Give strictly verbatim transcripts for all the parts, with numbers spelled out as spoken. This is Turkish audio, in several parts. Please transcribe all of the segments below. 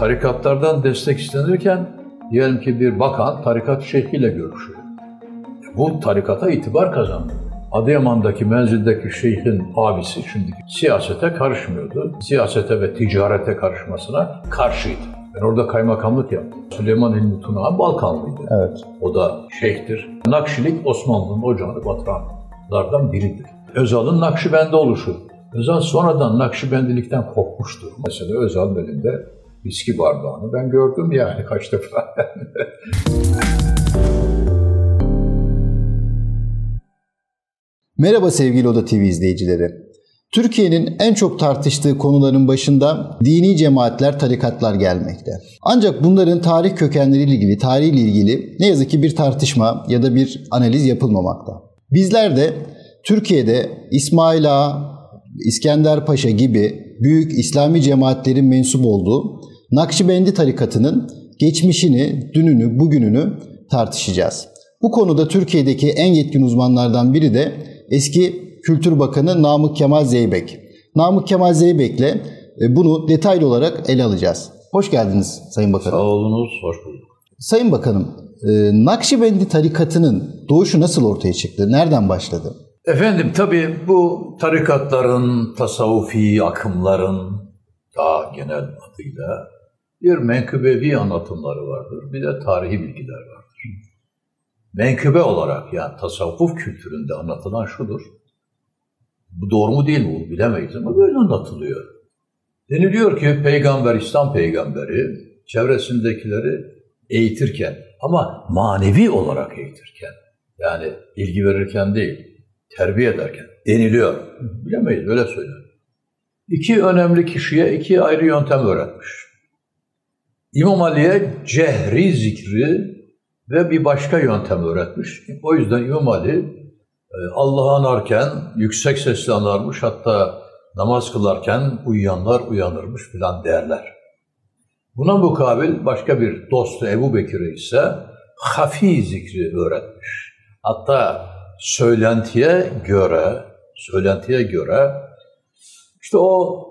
tarikatlardan destek istenirken diyelim ki bir bakan tarikat şeyhiyle görüşüyor. E bu tarikata itibar kazandı. Adıyaman'daki menzildeki şeyhin abisi şimdiki siyasete karışmıyordu. Siyasete ve ticarete karışmasına karşıydı. Ben orada kaymakamlık yaptım. Süleyman Hilmi Tunahan Balkanlıydı. Evet. O da şeyhtir. Nakşilik Osmanlı'nın ocağını batıranlardan biridir. Özal'ın Nakşibendi oluşu. Özal sonradan Nakşibendilikten kopmuştu. Mesela Özal'ın elinde viski bardağını ben gördüm yani kaç defa. Merhaba sevgili Oda T V izleyicileri. Türkiye'nin en çok tartıştığı konuların başında dini cemaatler, tarikatlar gelmekte. Ancak bunların tarih kökenleriyle ilgili, tarihiyle ilgili ne yazık ki bir tartışma ya da bir analiz yapılmamakta. Bizler de Türkiye'de İsmail Ağa, İskender Paşa gibi büyük İslami cemaatlerin mensup olduğu Nakşibendi tarikatının geçmişini, dününü, bugününü tartışacağız. Bu konuda Türkiye'deki en yetkin uzmanlardan biri de eski Kültür Bakanı Namık Kemal Zeybek. Namık Kemal Zeybek'le bunu detaylı olarak ele alacağız. Hoş geldiniz Sayın Bakanım. Sağ olunuz, hoş bulduk. Sayın Bakanım, Nakşibendi tarikatının doğuşu nasıl ortaya çıktı? Nereden başladı? Efendim tabii bu tarikatların, tasavvufi akımların daha genel adıyla bir menkıbevi anlatımları vardır, bir de tarihi bilgiler vardır. Menkıbe olarak yani tasavvuf kültüründe anlatılan şudur. Bu doğru mu değil mi bilemeyiz ama böyle anlatılıyor. Deniliyor ki peygamber, İslam peygamberi çevresindekileri eğitirken ama manevi olarak eğitirken yani bilgi verirken değil, terbiye ederken deniliyor. Bilemeyiz, böyle söylüyor. İki önemli kişiye iki ayrı yöntem öğretmiş. İmam Ali'ye cehri zikri ve bir başka yöntem öğretmiş. O yüzden İmam Ali Allah'ı anarken yüksek sesle anarmış, hatta namaz kılarken uyuyanlar uyanırmış filan derler. Buna mukabil başka bir dostu Ebu Bekir'e ise hafi zikri öğretmiş. Hatta Söylentiye göre, söylentiye göre işte o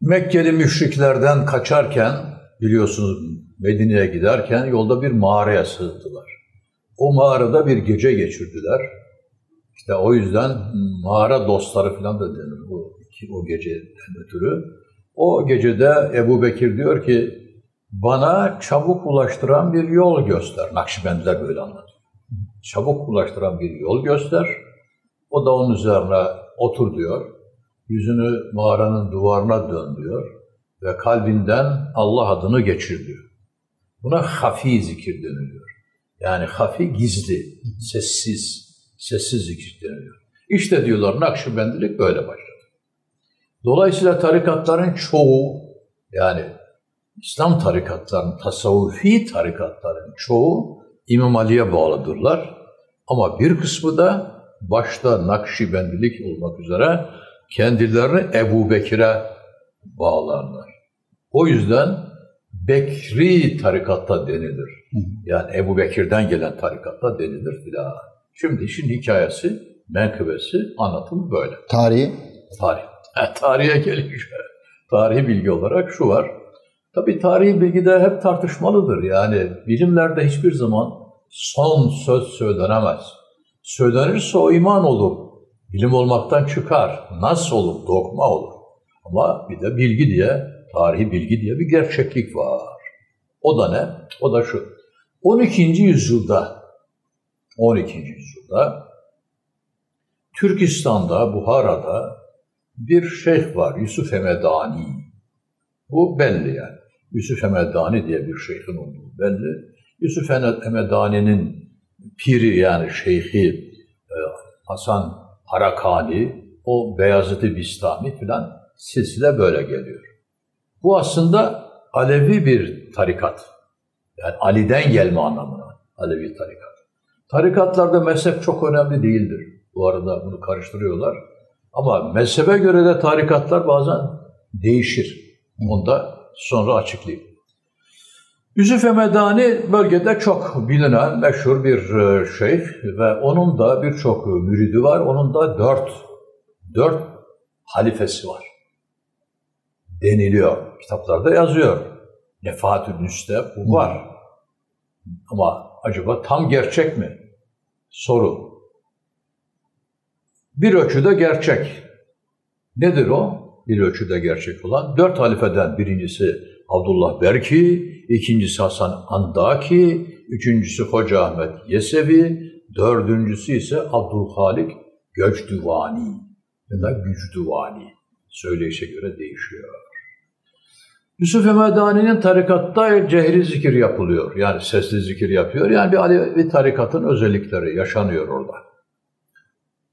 Mekkeli müşriklerden kaçarken biliyorsunuz Medine'ye giderken yolda bir mağaraya sığındılar. O mağarada bir gece geçirdiler. İşte o yüzden mağara dostları falan da denir bu o geceden ötürü. O gecede Ebu Bekir diyor ki bana çabuk ulaştıran bir yol göster. Nakşibendiler böyle anlatıyor. Çabuk ulaştıran bir yol göster. O da onun üzerine otur diyor. Yüzünü mağaranın duvarına dön diyor. Ve kalbinden Allah adını geçir diyor. Buna hafi zikir deniliyor. Yani hafi gizli, sessiz, sessiz zikir deniliyor. İşte diyorlar Nakşibendilik böyle başladı. Dolayısıyla tarikatların çoğu yani İslam tarikatlarının, tasavvufi tarikatların çoğu İmam Ali'ye bağlıdırlar ama bir kısmı da başta Nakşibendilik olmak üzere kendilerini Ebu Bekir'e bağlarlar. O yüzden Bekri tarikatta denilir. Yani Ebu Bekir'den gelen tarikatta denilir filan. Şimdi işin hikayesi, menkıbesi, anlatımı böyle. Tarihi? Tarih. Ha, tarihe gelince, tarihi bilgi olarak şu var. Tabii tarihi bilgi de hep tartışmalıdır. Yani bilimlerde hiçbir zaman son söz söylenemez. Söylenirse o iman olur. Bilim olmaktan çıkar. Nas olur, dogma olur. Ama bir de bilgi diye, tarihi bilgi diye bir gerçeklik var. O da ne? O da şu. on ikinci yüzyılda on ikinci yüzyılda Türkistan'da, Buhara'da bir şeyh var. Yusuf Hemedani. Bu belli yani. Yusuf Hemedani diye bir şeyhin olduğu belli. Yusuf Hemedani'nin piri yani şeyhi Hasan Harakani, o Beyazıt-ı Bistami filan silsile böyle geliyor. Bu aslında Alevi bir tarikat. Yani Ali'den gelme anlamına Alevi tarikat. Tarikatlarda mezhep çok önemli değildir. Bu arada bunu karıştırıyorlar. Ama mezhebe göre de tarikatlar bazen değişir. Onu da sonra açıklayayım. Yusuf Hemedani bölgede çok bilinen, meşhur bir şeyh ve onun da birçok müridi var. Onun da dört, dört halifesi var. deniliyor. Kitaplarda yazıyor. Nefahat-ül Nüs'te bu var. Hı. Ama acaba tam gerçek mi? Soru. Bir ölçüde gerçek. Nedir o? Bir ölçüde gerçek olan dört halifeden birincisi Abdullah Berki, ikincisi Hasan Andaki, üçüncüsü Hoca Ahmet Yesevi, dördüncüsü ise Abdülhalik Göçdüvani ya da Gücdüvani. Söyleyişe göre değişiyor. Yusuf Hemedani'nin tarikatta cehri zikir yapılıyor. Yani sesli zikir yapıyor. Yani bir Alevi tarikatın özellikleri yaşanıyor orada.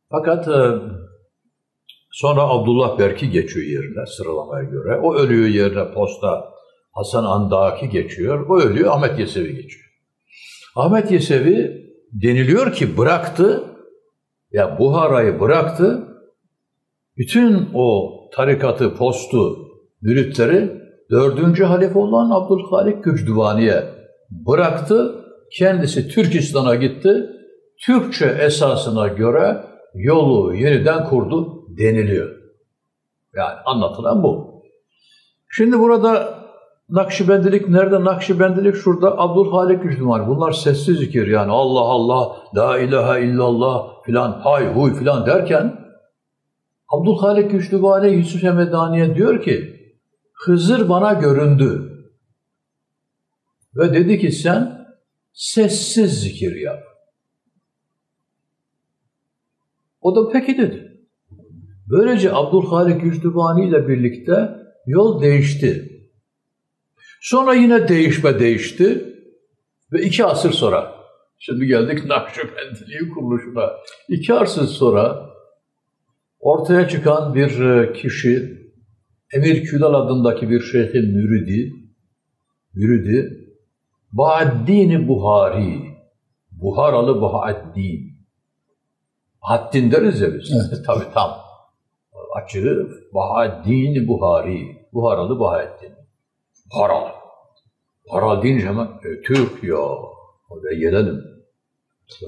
Fakat sonra Abdullah Berki geçiyor yerine sıralamaya göre. O ölüyor yerine posta Hasan Andaki geçiyor. O ölüyor, Ahmet Yesevi geçiyor. Ahmet Yesevi deniliyor ki bıraktı. Ya yani Buhara'yı bıraktı. Bütün o tarikatı, postu, müritleri dördüncü halife olan Abdülhalik Göçdüvani'ye bıraktı. Kendisi Türkistan'a gitti. Türkçe esasına göre yolu yeniden kurdu deniliyor. Yani anlatılan bu. Şimdi burada Nakşibendilik nerede? Nakşibendilik şurada, Abdülhalik Göçdüvani. Bunlar sessiz zikir yani Allah Allah, la ilahe illallah filan, hay huy filan derken Abdülhalik Göçdüvani Yusuf Hemedani'ye diyor ki Hızır bana göründü ve dedi ki sen sessiz zikir yap. O da peki dedi. Böylece Abdülhalik Göçdüvani ile birlikte yol değişti. Sonra yine değişme değişti ve iki asır sonra, şimdi geldik Nakşibendiliği kuruluşuna, iki asır sonra ortaya çıkan bir kişi, Emir Külal adındaki bir şeyhin müridi, müridi, Bahaddin-i Buhari, Buharalı Bahaddin. Bahaddin deriz ya biz, evet. Tabii tam. Açığı Bahaddin-i Buhari, Buharalı Bahaddin. Buharalı. Buharalı deyince hemen e, Türk ya, oraya gelelim.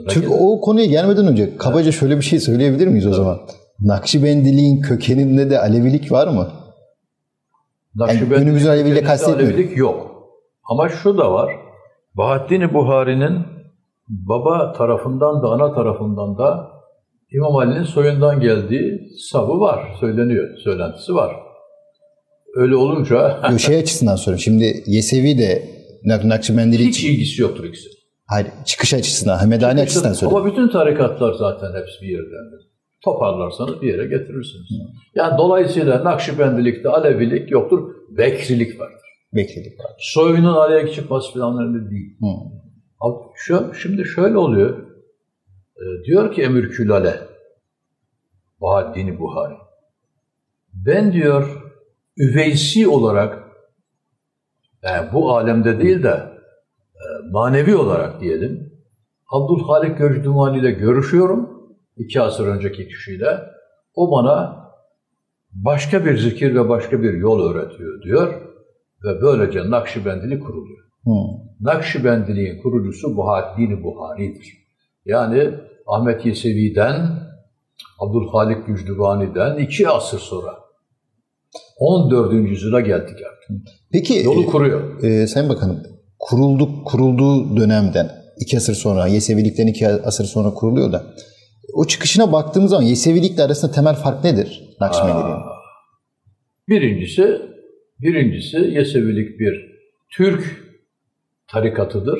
Çünkü o konuya gelmeden önce kabaca evet. Şöyle bir şey söyleyebilir miyiz evet. O zaman? Nakşibendiliğin kökeninde de Alevilik var mı? Yani önümüzün Aleviliğiyle kastetmiyor. Alevilik yok. Ama şu da var. Bahaddin-i Buhari'nin baba tarafından da ana tarafından da İmam Ali'nin soyundan geldiği savı var. Söyleniyor. Söylentisi var. Öyle olunca... Şey açısından soruyorum. Şimdi Yesevi de Nakşibendilik... Hiç ilgisi yoktur ikisi. Hayır. Çıkış açısından, Hemedani çıkış açısından soruyorum. Ama bütün tarikatlar zaten hepsi bir yerdendir. Toparlarsanız bir yere getirirsiniz. Hmm. Yani dolayısıyla Nakşibendilik'te Alevilik yoktur, Bekrilik vardır. Bekrilik vardır. Soyunun Alevi'ye çıkması falan önemli değil. Hmm. Şimdi şöyle oluyor, e, diyor ki Emir Külale, Bahaddin-i Buhari, ben diyor üveysi olarak, yani bu alemde değil de e, manevi olarak diyelim, Abdülhalik Göçdüvani ile görüşüyorum. İki asır önceki kişiyle, o bana başka bir zikir ve başka bir yol öğretiyor diyor ve böylece Nakşibendilik kuruluyor. Hmm. Nakşibendiliğin kurucusu Bahaddin-i Buhari'dir. Yani Ahmet Yesevi'den, Abdülhalik Göçdüvani'den iki asır sonra on dördüncü yüzyıla geldik artık. Peki, yolu kuruyor. E, Sayın Bakanım, kurulduk, kurulduğu dönemden iki asır sonra, Yesevilik'ten iki asır sonra kuruluyor da o çıkışına baktığımız zaman Yesevilikle arasında temel fark nedir Nakşibendiliğin? Birincisi, birincisi Yesevilik bir Türk tarikatıdır.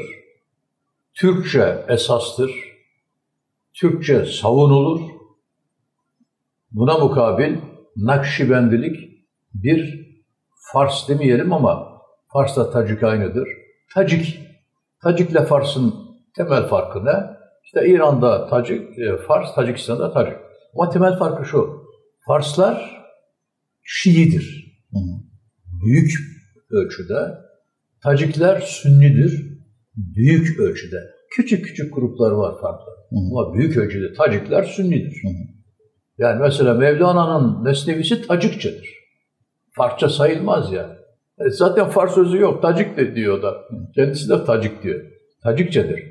Türkçe esastır. Türkçe savunulur. Buna mukabil Nakşibendilik bir Fars demeyelim ama Fars'la Tacik aynıdır. Tacik, Tacik'le Fars'ın temel farkı ne? İşte İran'da Tacik, Fars, Tacikistan'da Tacik. Ama temel farkı şu, Farslar Şii'dir, büyük ölçüde. Tacikler Sünni'dir, büyük ölçüde. Küçük küçük gruplar var farklı. Ama büyük ölçüde Tacikler Sünni'dir. Yani mesela Mevlana'nın Mesnevisi Tacikçedir. Farsça sayılmaz yani. E zaten Fars sözü yok, Tacik de diyor da. Kendisi de Tacik diyor. Tacikçedir.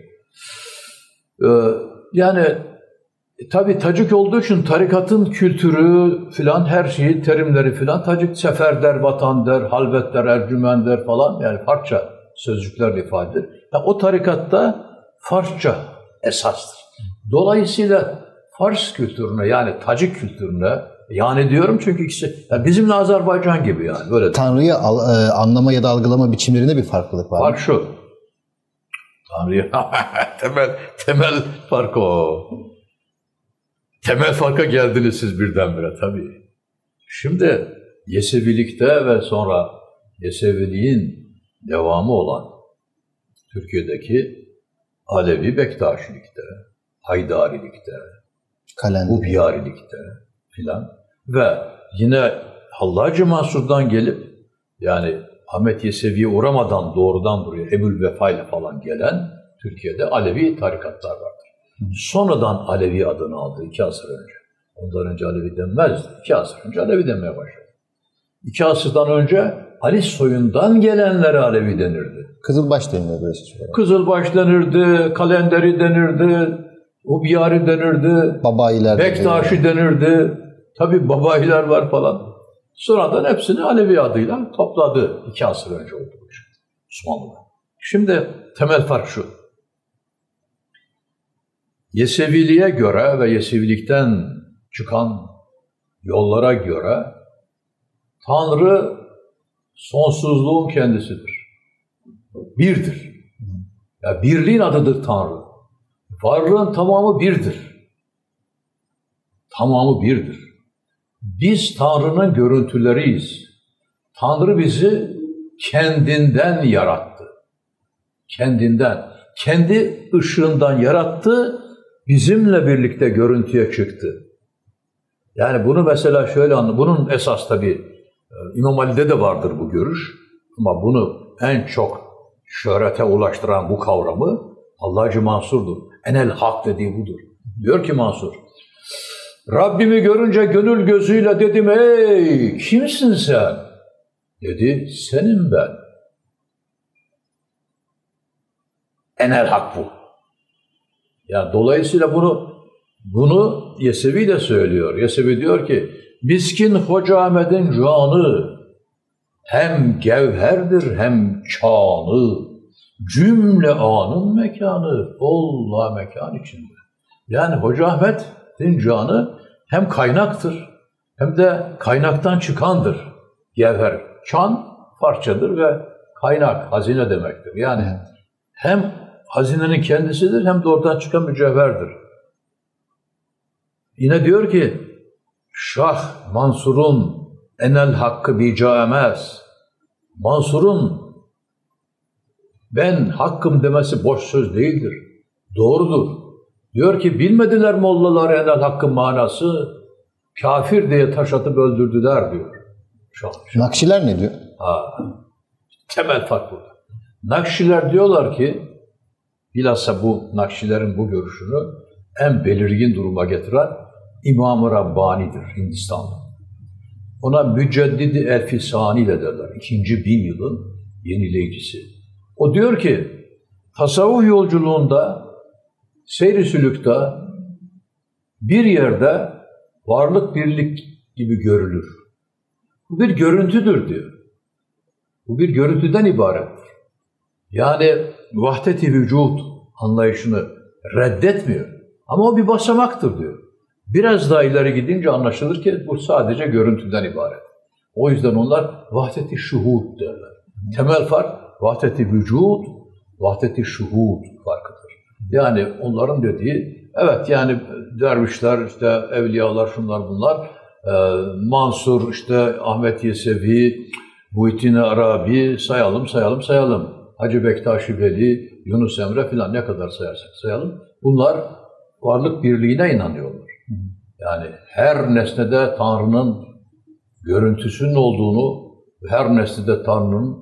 Yani E, tabii Tacik olduğu için tarikatın kültürü filan her şeyi, terimleri filan Tacik sefer der, vatan der, halvet der, ercümen der falan, yani Farsça sözcüklerle ifade edilir. Yani o tarikatta Farsça esastır. Dolayısıyla Fars kültürüne, yani Tacik kültürüne, yani diyorum çünkü ikisi yani bizimle Azerbaycan gibi yani böyle. Tanrı'yı anlama ya da algılama biçimlerinde bir farklılık var. Fark şu. Tanrı'yı temel temel fark o. Temel farka geldiniz siz birdenbire tabii. Şimdi Yesevilikte ve sonra Yeseviliğin devamı olan Türkiye'deki Alevi Bektaşilikte, Haydarilikte, Ubiyarilikte filan ve yine Hallacı Mansur'dan gelip yani Ahmet Yesevi'ye uğramadan doğrudan buraya Ebu'l-Vefa ile falan gelen Türkiye'de Alevi tarikatlar vardır. Sonradan Alevi adını aldı iki asır önce. Ondan önce Alevi denmezdi. İki asır önce Alevi demeye başladı. İki asırdan önce Ali soyundan gelenlere Alevi denirdi. Kızılbaş denirdi. Kızılbaş denirdi, Kalenderi denirdi, Ubiyari denirdi, Babayiler Bektaşi denirdi. denirdi. Tabii Babayiler var falan. Sonradan hepsini Alevi adıyla topladı. İki asır önce oldu bu şey. Osmanlı'da. Şimdi temel fark şu. Yeseviliğe göre ve Yesevilikten çıkan yollara göre Tanrı sonsuzluğun kendisidir. Birdir. Ya birliğin adıdır Tanrı. Varlığın tamamı birdir. Tamamı birdir. Biz Tanrı'nın görüntüleriyiz. Tanrı bizi kendinden yarattı. Kendinden. Kendi ışığından yarattı, bizimle birlikte görüntüye çıktı. Yani bunu mesela şöyle anlayın, bunun esas tabii İmam Ali'de de vardır bu görüş. Ama bunu en çok şöhrete ulaştıran bu kavramı Hallacı Mansur'dur. Enel Hak dediği budur. Diyor ki Mansur, Rabbimi görünce gönül gözüyle dedim, ey kimsin sen? Dedi, senim ben. Enel Hak bu. Yani dolayısıyla bunu bunu Yesevi de söylüyor. Yesevi diyor ki, miskin Hoca Ahmet'in canı hem gevherdir hem çanı. Cümle anın mekanı, Allah mekan içinde. Yani Hoca Ahmet'in canı hem kaynaktır hem de kaynaktan çıkandır. Gevher, çan parçadır ve kaynak, hazine demektir. Yani hem hazinenin kendisidir hem de oradan çıkan mücevherdir. Yine diyor ki, Şah Mansur'un enel hakkı bicaemez. Mansur'un ben hakkım demesi boş söz değildir. Doğrudur. Diyor ki bilmediler mollalar enel hakkın manası, kafir diye taş atıp öldürdüler diyor. Şu an, şu an. Nakşiler ne diyor? Ha, temel fark burada. Nakşiler diyorlar ki, bilhassa bu Nakşilerin bu görüşünü en belirgin duruma getiren İmam-ı Rabbani'dir Hindistan'da. Ona Müceddid-i Elfisani ile derler. İkinci bin yılın yenileyicisi. O diyor ki, tasavvuf yolculuğunda, seyri sülükte bir yerde varlık birlik gibi görülür. Bu bir görüntüdür diyor. Bu bir görüntüden ibarettir. Yani vahdet-i vücud anlayışını reddetmiyor. Ama o bir basamaktır diyor. Biraz daha ileri gidince anlaşılır ki bu sadece görüntüden ibaret. O yüzden onlar vahdet-i şuhud derler. Temel fark vahdet-i vücud, vahdet-i şuhud farkıdır. Yani onların dediği, evet yani dervişler, işte evliyalar, şunlar bunlar, Mansur, işte Ahmet Yesevi, Muhittin Arabi, sayalım, sayalım, sayalım. Hacı Bektaşi Veli, Yunus Emre filan ne kadar sayarsak sayalım. Bunlar varlık birliğine inanıyorlar. Yani her nesnede Tanrı'nın görüntüsünün olduğunu, her nesnede Tanrı'nın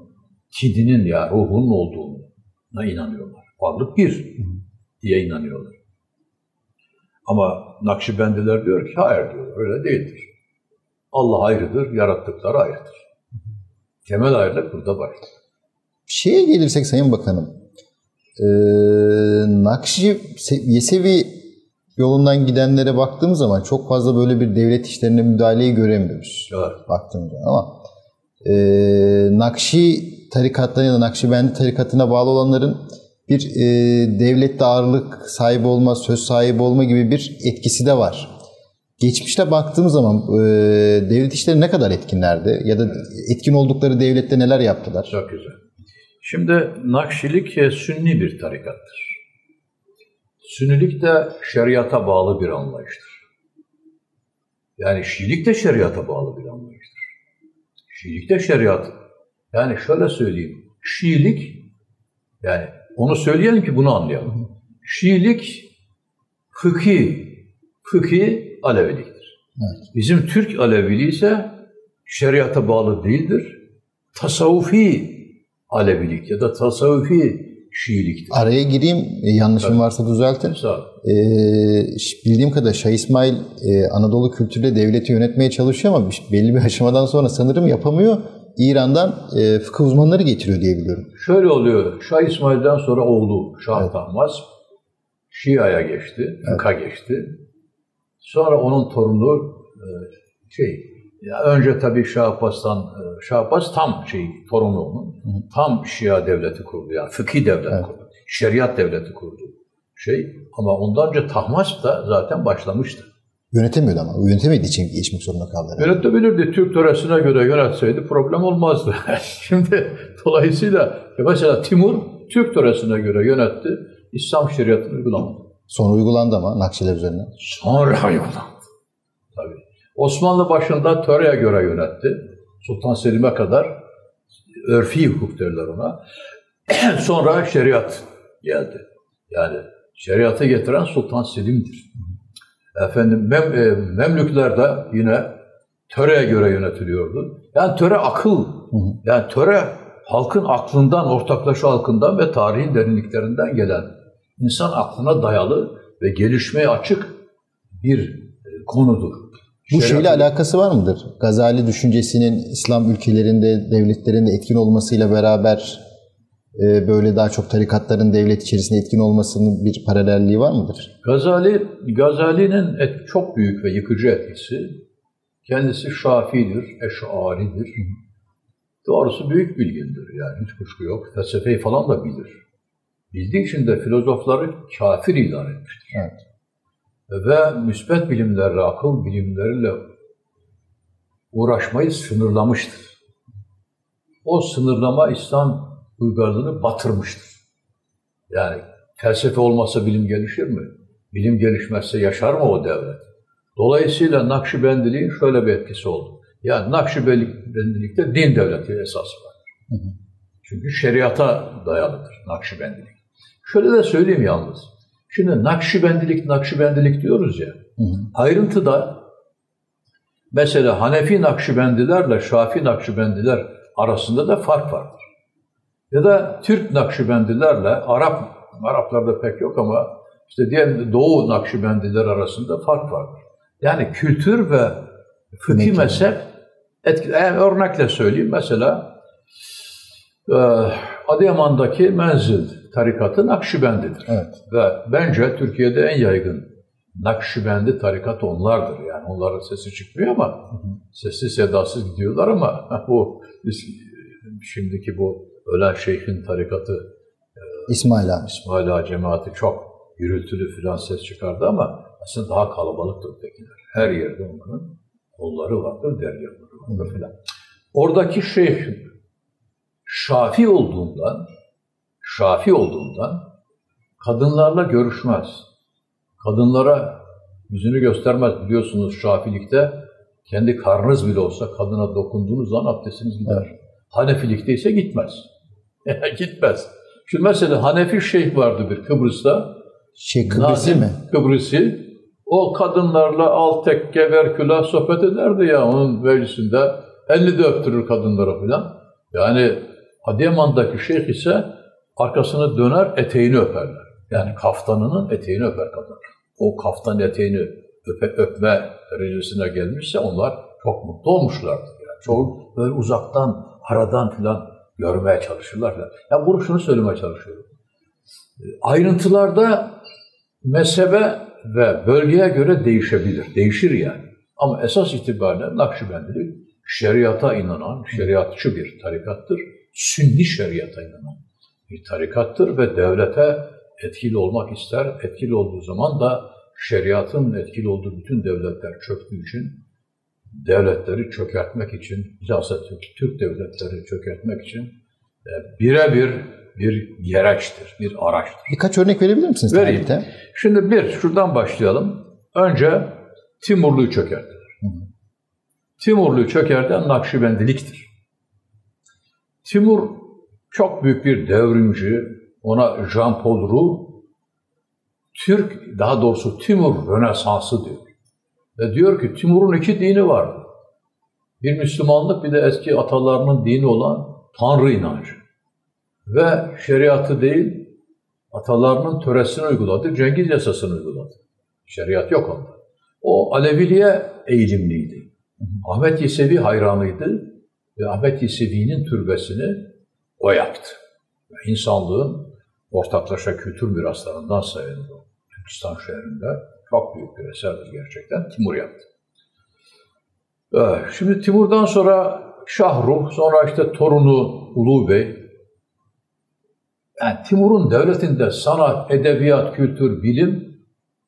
kidinin ya yani ruhunun olduğuna inanıyorlar. Varlık bir diye inanıyorlar. Ama Nakşibendiler diyor ki hayır diyor, öyle değildir. Allah ayrıdır, yarattıkları ayrıdır. Temel ayrılık burada başlıyor. Şeye gelirsek Sayın Bakanım, ee, Nakşi, Yesevi yolundan gidenlere baktığımız zaman çok fazla böyle bir devlet işlerine müdahaleyi göremiyoruz. Evet. Baktığımız zaman ama e, Nakşi tarikatlarına ya da Nakşibendi tarikatına bağlı olanların bir e, devlette ağırlık sahibi olma, söz sahibi olma gibi bir etkisi de var. Geçmişte baktığım zaman e, devlet işleri ne kadar etkinlerdi ya da etkin oldukları devlette neler yaptılar? Çok güzel. Şimdi Nakşilik sünni bir tarikattır. Sünnilik de şeriata bağlı bir anlayıştır. Yani Şiilik de şeriata bağlı bir anlayıştır. Şiilik de şeriat. Yani şöyle söyleyeyim. Şiilik, yani onu söyleyelim ki bunu anlayalım. Şiilik fıkhi, fıkhi Aleviliktir. Evet. Bizim Türk Aleviliği ise şeriata bağlı değildir. Tasavvufi Alevilik ya da tasavvufi Şiiliktir. Araya gireyim, yanlışım evet. varsa düzeltin. Ee, bildiğim kadarıyla Şah İsmail e, Anadolu kültürüyle devleti yönetmeye çalışıyor ama belli bir aşamadan sonra sanırım yapamıyor. İran'dan e, fıkıh uzmanları getiriyor diye biliyorum. Şöyle oluyor, Şah İsmail'den sonra oğlu Şah evet. Tahmas Şia'ya geçti, fıkha evet. geçti. Sonra onun torunu e, şey, ya önce tabii Şah Abbas'tan, Şah Abbas tam şey, torunu onun, tam Şia devleti kurdu, yani fıkhi devlet evet. kurdu, şeriat devleti kurdu. Şey, ama ondan önce Tahmasp da zaten başlamıştı. Yönetemiyordu ama, yönetemediği için geçmek zorunda kaldı. Yönetebilirdi, Türk töresine göre yönetseydi problem olmazdı. Şimdi dolayısıyla mesela Timur, Türk töresine göre yönetti, İslam şeriatını uygulamadı. Sonra uygulandı ama Nakşiler üzerine. Sonra uygulandı, tabii. Osmanlı başında töreye göre yönetti. Sultan Selim'e kadar örfi hukuk derler ona. Sonra şeriat geldi. Yani şeriatı getiren Sultan Selim'dir. Efendim Mem Memlükler de yine töreye göre yönetiliyordu. Yani töre akıl, yani töre halkın aklından, ortaklaşa halkından ve tarihin derinliklerinden gelen, insan aklına dayalı ve gelişmeye açık bir konudur. Bu şeyle Şeriatı... alakası var mıdır? Gazali düşüncesinin İslam ülkelerinde, devletlerinde etkin olmasıyla beraber e, böyle daha çok tarikatların devlet içerisinde etkin olmasının bir paralelliği var mıdır? Gazali, Gazali'nin et, çok büyük ve yıkıcı etkisi, kendisi Şafii'dir, Eş'ari'dir. Doğrusu büyük bilgindir, yani hiç kuşku yok. Felsefeyi falan da bilir. Bildiği için de filozofları kafir ilan etmiştir. Evet. Ve müsbet bilimlerle, akıl bilimleriyle uğraşmayı sınırlamıştır. O sınırlama İslam uygarlığını batırmıştır. Yani felsefe olmazsa bilim gelişir mi? Bilim gelişmezse yaşar mı o devlet? Dolayısıyla Nakşibendiliğin şöyle bir etkisi oldu. Yani Nakşibendilikte din devleti esas var. Çünkü şeriata dayalıdır Nakşibendilik. Şöyle de söyleyeyim yalnız. Şimdi Nakşibendilik, Nakşibendilik diyoruz ya, hı hı. ayrıntıda mesela Hanefi Nakşibendilerle Şafii Nakşibendiler arasında da fark vardır. Ya da Türk Nakşibendilerle, Arap, Araplarda pek yok ama işte diyelim Doğu Nakşibendiler arasında fark vardır. Yani kültür ve fıkhi mezhep, yani örnekle söyleyeyim mesela Adıyaman'daki menzil tarikatı Nakşibendidir. Evet. Ve bence Türkiye'de en yaygın Nakşibendi tarikatı onlardır. Yani onların sesi çıkmıyor ama hı hı. sessiz sedasız gidiyorlar ama bu şimdiki bu ölen şeyhin tarikatı İsmail Ağa. İsmail Ağa cemaati çok gürültülü filan ses çıkardı ama aslında daha kalabalıktır ötekiler. Her yerde onların kolları vardır, deryaları vardır filan. Oradaki şeyh Şafii olduğundan Şafii olduğundan kadınlarla görüşmez. Kadınlara yüzünü göstermez. Biliyorsunuz Şafiilikte kendi karnınız bile olsa kadına dokunduğunuz zaman abdestiniz gider. Evet. Hanefilikte ise gitmez. Gitmez. Şimdi mesela Hanefi şeyh vardı bir Kıbrıs'ta. Şey, Kıbrıs'ı mi? Kıbrıs'ı. O kadınlarla alt tek geber külah sohbet ederdi ya onun meclisinde. Elini de öptürür kadınlara falan. Yani Adıyaman'daki şeyh ise arkasını döner, eteğini öperler. Yani kaftanının eteğini öper kadın. O kaftanın eteğini öpe, öpme derecesine gelmişse onlar çok mutlu olmuşlardır. Yani çok böyle uzaktan, aradan filan görmeye çalışırlar filan. Yani bunu şunu söylemeye çalışıyorum. Ayrıntılarda mezhebe ve bölgeye göre değişebilir. Değişir yani. Ama esas itibariyle Nakşibendilik şeriata inanan, şeriatçı bir tarikattır. Sünni şeriata inanan bir tarikattır ve devlete etkili olmak ister. Etkili olduğu zaman da şeriatın etkili olduğu bütün devletler çöktüğü için, devletleri çökertmek için, bilhassa Türk devletleri çökertmek için e, birebir bir gereçtir, bir araçtır. Birkaç örnek verebilir misiniz? Vereyim. Tarihte? Şimdi bir, şuradan başlayalım. Önce Timurlu'yu çökerttiler. Hı. Timurlu'yu çökerten Nakşibendilik'tir. Timur çok büyük bir devrimci, ona Jean-Paul Roux, Türk, daha doğrusu Timur Rönesansı diyor. Ve diyor ki Timur'un iki dini vardı. Bir Müslümanlık, bir de eski atalarının dini olan Tanrı inancı. Ve şeriatı değil, atalarının töresini uyguladı, Cengiz yasasını uyguladı. Şeriat yok onda. O Aleviliğe eğilimliydi. Ahmet Yesevi hayranıydı ve Ahmet Yesevi'nin türbesini o yaptı. Ve insanlığın ortaklaşa kültür miraslarından sayılır o. Türkistan şehrinde çok büyük bir eserdir gerçekten. Timur yaptı. Evet, şimdi Timur'dan sonra Şahruh, sonra işte torunu Ulu Bey. Yani Timur'un devletinde sanat, edebiyat, kültür, bilim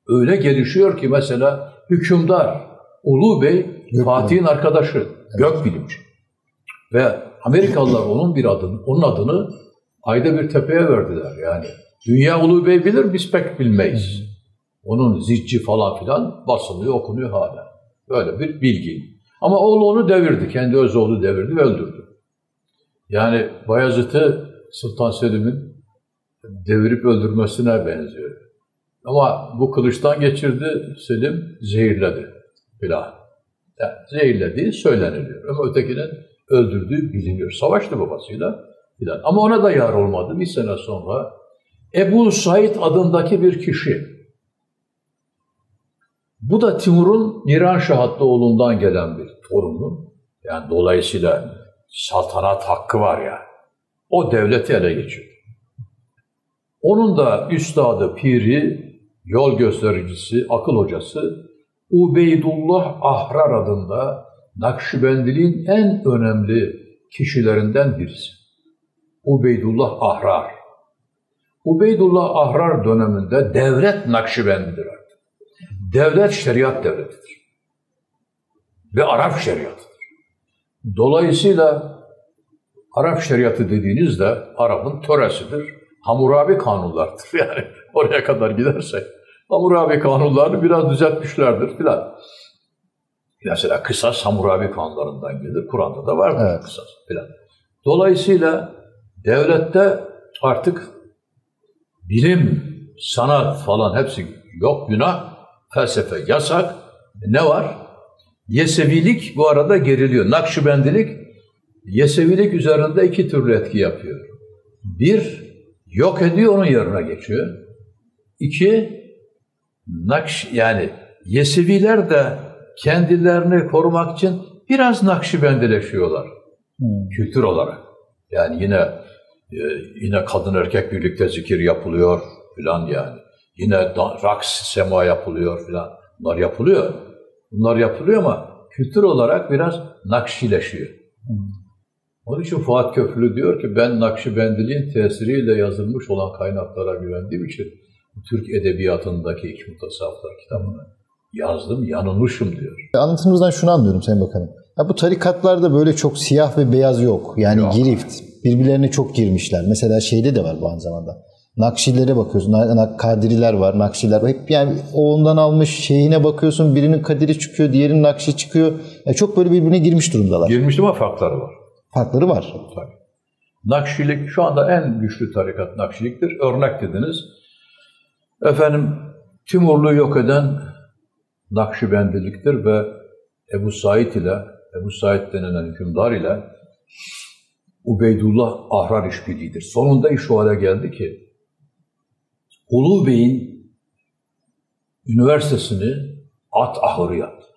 öyle gelişiyor ki mesela hükümdar Ulu Bey, Fatih'in arkadaşı, gökbilimci. Ve Amerikalılar onun bir adını, onun adını ayda bir tepeye verdiler yani. Dünya Ulu Bey bilir, biz pek bilmeyiz. Onun zicci falan filan basılıyor, okunuyor hala. Böyle bir bilgi. Ama oğlu onu devirdi, kendi öz oğlu devirdi ve öldürdü. Yani Bayezid'i Sultan Selim'in devirip öldürmesine benziyor. Ama bu kılıçtan geçirdi, Selim zehirledi filan. Yani zehirlediği söyleniliyor ama ötekinin öldürdüğü biliniyor. Savaştı babasıyla filan. Ama ona da yar olmadı. Bir sene sonra Ebu Said adındaki bir kişi. Bu da Timur'un Miran Şahatlıoğlu'ndan gelen bir torunu. Yani dolayısıyla saltanat hakkı var ya. O devleti ele geçirdi. Onun da üstadı, piri, yol göstericisi, akıl hocası Ubeydullah Ahrar adında Nakşibendiliğin en önemli kişilerinden birisi. Ubeydullah Ahrar. Ubeydullah Ahrar döneminde devlet Nakşibendidir artık. Devlet şeriat devletidir. Ve Arap şeriatıdır. Dolayısıyla Arap şeriatı dediğiniz de Arap'ın töresidir. Hammurabi kanunlardır yani. Oraya kadar gidersek. Hammurabi kanunlarını biraz düzeltmişlerdir filan. Mesela kısas Hammurabi kanunlarından gelir. Kur'an'da da vardır evet. Kısas filan. Dolayısıyla devlette artık bilim, sanat falan hepsi yok, günah, felsefe yasak. Ne var? Yesevilik bu arada geriliyor. Nakşibendilik Yesevilik üzerinde iki türlü etki yapıyor. Bir, yok ediyor, onun yerine geçiyor. İki, nakş, yani Yeseviler de kendilerini korumak için biraz Nakşibendileşiyorlar. Hmm. Kültür olarak. Yani yine yine kadın erkek birlikte zikir yapılıyor filan yani. Yine raks, sema yapılıyor filan. Bunlar yapılıyor. Bunlar yapılıyor ama kültür olarak biraz Nakşileşiyor. Hmm. Onun için Fuat Köprülü diyor ki ben Nakşibendiliğin tesiriyle yazılmış olan kaynaklara güvendiğim için Türk edebiyatındaki İç Mutasavvıflar kitabını yazdım, yanılmışım diyor. Anlatımınızdan şunu anlıyorum Sayın Bakanım. Ya bu tarikatlarda böyle çok siyah ve beyaz yok. Yani yok. Girift. Birbirlerine çok girmişler. Mesela şeyde de var bu aynı zamanda. Nakşilere bakıyorsun. Kadiriler var, Nakşiler var. Hep yani o ondan almış şeyine bakıyorsun. Birinin Kadiri çıkıyor, diğerinin Nakşi çıkıyor. Yani çok böyle birbirine girmiş durumdalar. Girmiş ama farkları var. Farkları var. Tabii. Nakşilik şu anda en güçlü tarikat Nakşiliktir. Örnek dediniz. Efendim Timurlu'yu yok eden Nakşibendiliktir ve Ebu Said ile Ebu Said denilen hükümdar ile Ubeydullah Ahrar işbirliğidir. Sonunda iş o hale geldi ki Ulu Bey'in üniversitesini at ahırı yaptılar.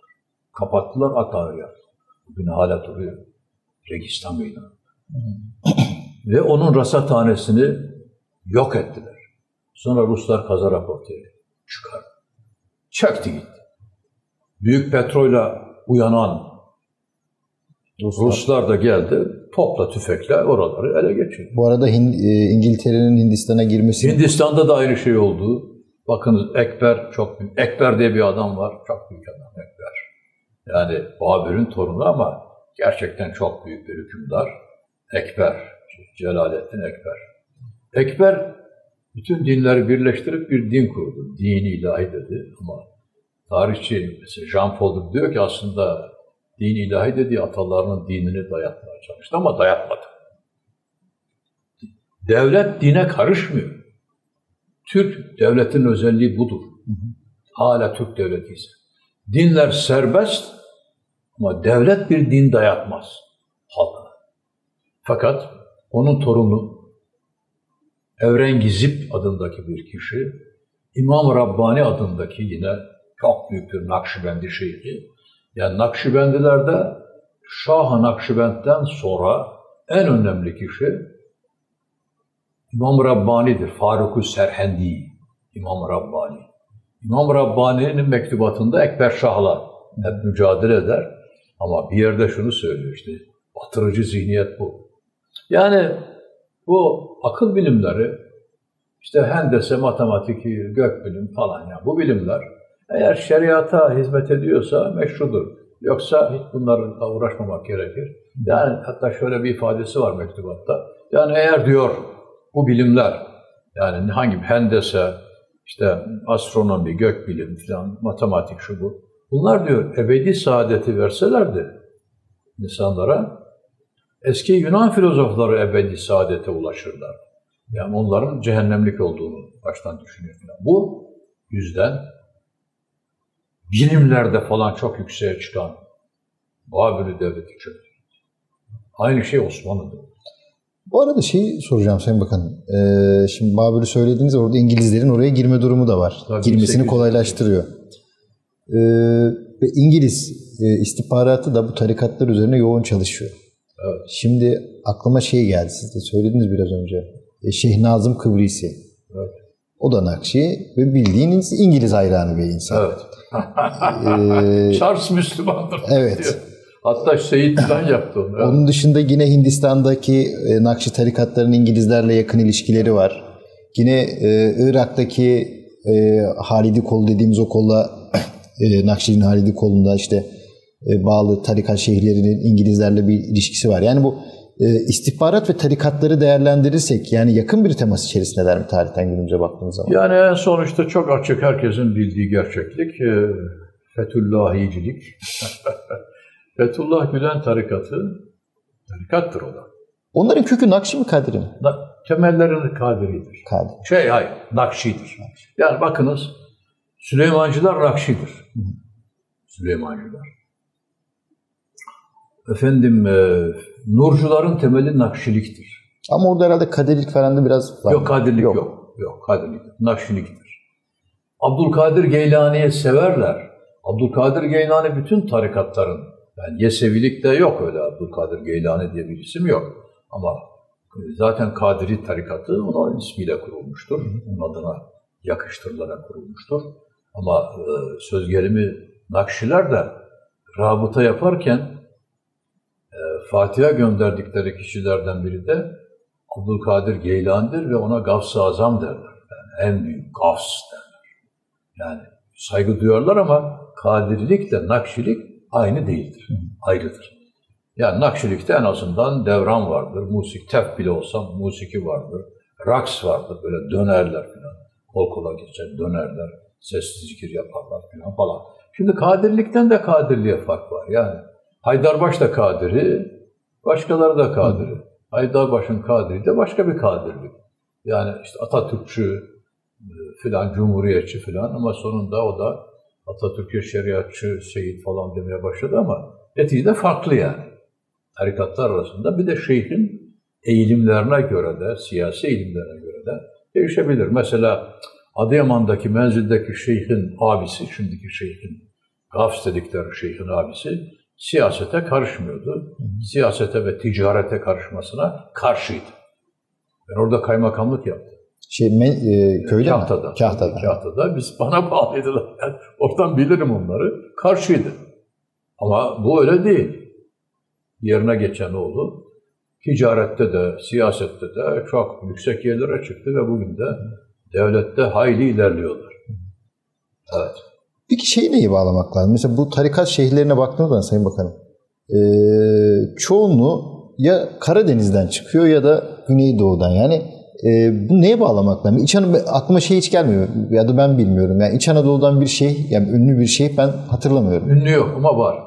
Kapattılar, at ahırı yaptılar. Bugün hala duruyor. Registan Meydanı. Ve onun rasathanesini yok ettiler. Sonra Ruslar kaza raportu çıkardı. çöktü gitti. Büyük Petro'yla uyanan Ruslar. Ruslar da geldi, topla tüfekle oraları ele geçirdi. Bu arada İngiltere'nin Hindistan'a girmesi... Hindistan'da da aynı şey oldu. Bakınız Ekber çok büyük. Ekber diye bir adam var. Çok büyük adam Ekber. Yani Babür'ün torunu ama gerçekten çok büyük bir hükümdar. Ekber. Celaleddin Ekber. Ekber bütün dinleri birleştirip bir din kurdu. Dini ilahi dedi ama tarihçi mesela Jean-Paul diyor ki aslında din ilahi dediği atalarının dinini dayatmaya çalıştı ama dayatmadı. Devlet dine karışmıyor. Türk devletinin özelliği budur. Hala Türk devleti ise. Dinler serbest ama devlet bir din dayatmaz halkına. Fakat onun torunu Evrengizip adındaki bir kişi, İmam Rabbani adındaki yine çok büyük bir Nakşibendi şeyhi. Yani Nakşibendilerde Şah-ı Nakşibend'den sonra en önemli kişi İmam Rabbani'dir. Faruk-u Serhendi, İmam Rabbani. İmam Rabbani'nin mektubatında Ekber Şah'la hep mücadele eder. Ama bir yerde şunu söylüyor işte, batırıcı zihniyet bu. Yani bu akıl bilimleri, işte hendese, matematik, gökbilim falan ya bu bilimler eğer şeriata hizmet ediyorsa meşrudur. Yoksa hiç bunlarla uğraşmamak gerekir. Yani hatta şöyle bir ifadesi var mektubatta. Yani eğer diyor bu bilimler, yani hangi hendese, işte astronomi, gökbilim falan, matematik şu bu. Bunlar diyor ebedi saadeti verselerdi insanlara, eski Yunan filozofları ebedi saadete ulaşırlar. Yani onların cehennemlik olduğunu baştan düşünüyor falan. Bu yüzden bilimlerde falan çok yükseğe çıkan Babür'ü devleti çöktü. Aynı şey Osmanlı'da. Bu arada şeyi soracağım Sayın Bakanım. Ee, şimdi Babür'ü söylediniz, orada İngilizlerin oraya girme durumu da var. Tabii girmesini kolaylaştırıyor. Ee, ve İngiliz e, istihbaratı da bu tarikatlar üzerine yoğun çalışıyor. Evet. Şimdi aklıma şey geldi, siz de söylediniz biraz önce. E, Şeyh Nazım Kıbrisi. Evet. O da Nakşi ve bildiğiniz İngiliz hayranı bir insan. Evet. ee, Charles Müslümandır. Evet. Diyor. Hatta Seyit falan yaptı onu. Evet. Onun dışında yine Hindistan'daki e, Nakşi tarikatlarının İngilizlerle yakın ilişkileri var. Yine e, Irak'taki e, Halidi kolu dediğimiz o kolla e, Nakşi'nin Halidi kolunda işte e, bağlı tarikat şehirlerinin İngilizlerle bir ilişkisi var. Yani bu e, istihbarat ve tarikatları değerlendirirsek yani yakın bir temas içerisindeler mi tarihten günümüze baktığınız zaman? Yani en sonuçta çok açık herkesin bildiği gerçeklik e, Fethullahicilik. Fethullah Gülen tarikatı, tarikattır o da. Onların kökü Nakşi mi Kadiri mi? Temellerinin Kadiri'dir. Kadir. Şey hayır, Nakşi'dir. Yani bakınız, Süleymancılar Nakşi'dir. Hı. Süleymancılar. Efendim, e, Nurcuların temeli Nakşiliktir. Ama orada herhalde Kadirilik falan da biraz var. Yok, Kadirilik yok. Yok, yok Kadirilik, Nakşiliktir. Abdülkadir Geylani'ye severler. Abdülkadir Geylani bütün tarikatların, yani Yesevilik de yok öyle, Abdülkadir Geylani diye bir isim yok. Ama zaten Kadiri tarikatı onun ismiyle kurulmuştur. Onun adına yakıştırılarak kurulmuştur. Ama söz gelimi Nakşiler de rabıta yaparken Fatih'e gönderdikleri kişilerden biri de Abdülkadir Geylani'dir ve ona Gavs-ı Azam derler. Yani en büyük Gavs derler. Yani saygı duyarlar ama Kadirilikle Nakşilik aynı değildir, hı, ayrıdır. Yani Nakşilik'te en azından devran vardır, musik, tef bile olsa musiki vardır, raks vardır, böyle dönerler falan, kol kola geçer, dönerler, sessiz zikir yaparlar falan falan. Şimdi Kadirlik'ten de Kadirliğe fark var yani. Haydarbaş da Kadiri, başkaları da Kadiri. Hı. Haydarbaş'ın Kadiri de başka bir Kadirlik. Yani işte Atatürkçü falan, Cumhuriyetçi falan ama sonunda o da Atatürk'e şeriatçı, seyit falan demeye başladı ama etiği de farklı yani. Tarikatlar arasında bir de şeyhin eğilimlerine göre de, siyasi eğilimlerine göre de değişebilir. Mesela Adıyaman'daki menzildeki şeyhin abisi, şimdiki şeyhin, Gavs dedikleri şeyhin abisi siyasete karışmıyordu. Siyasete ve ticarete karışmasına karşıydı. Ben orada kaymakamlık yaptım. Şey, e, köyde Kahta'da. Mi? Kahta'da. Kahta'da. Biz bana bağlıydılar. Yani oradan bilirim onları. Karşıydı. Ama bu öyle değil. Yerine geçen oldu. Ticarette de, siyasette de çok yüksek yerlere çıktı ve bugün de devlette hayli ilerliyorlar. Evet. Peki şeyi neyi bağlamak lazım? Mesela bu tarikat şeyhlerine baktığınız zaman Sayın Bakanım, ee, çoğunluğu ya Karadeniz'den çıkıyor ya da Güneydoğu'dan. Yani e, bu neye bağlamak lazım? İç Anadolu, aklıma şey hiç gelmiyor ya da ben bilmiyorum. Yani İç Anadolu'dan bir şeyh, yani ünlü bir şeyh ben hatırlamıyorum. Ünlü yok ama var.